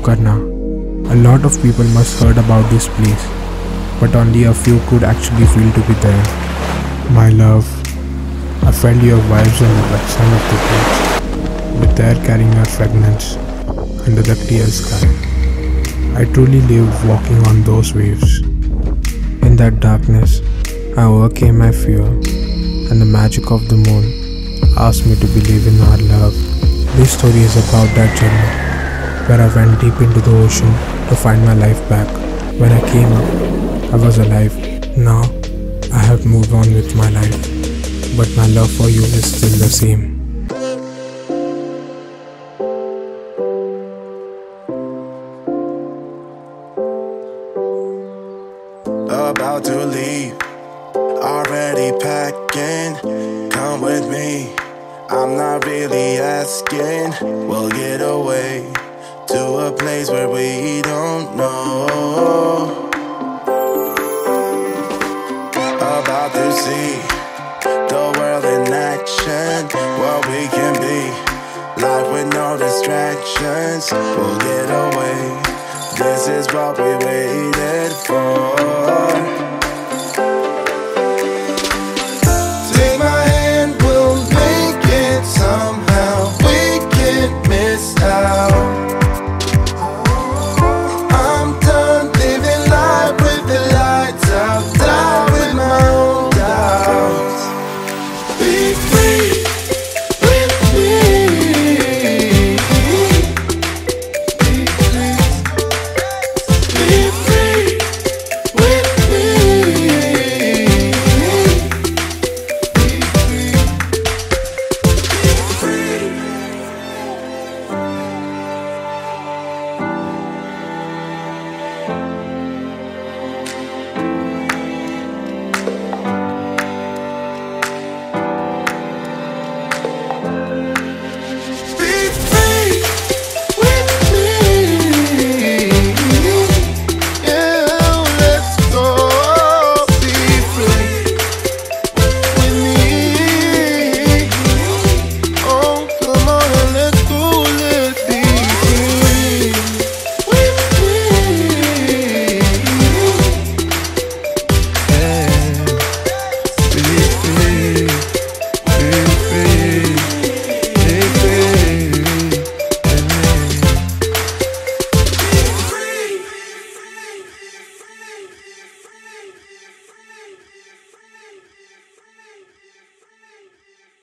Gokarna. A lot of people must heard about this place, but only a few could actually feel to be there. My love, I felt your vibes on the sun of the place, with air carrying her fragrance under the clear sky. I truly lived walking on those waves. In that darkness, I overcame my fear, and the magic of the moon asked me to believe in our love. This story is about that journey where I went deep into the ocean to find my life back. When I came up, I was alive. Now, I have moved on with my life, but my love for you is still the same. About to leave, already packing. Come with me, I'm not really asking. We'll get away to a place where we don't know. About to see the world in action, what we can be, life with no distractions. We'll get away, this is what we waited for.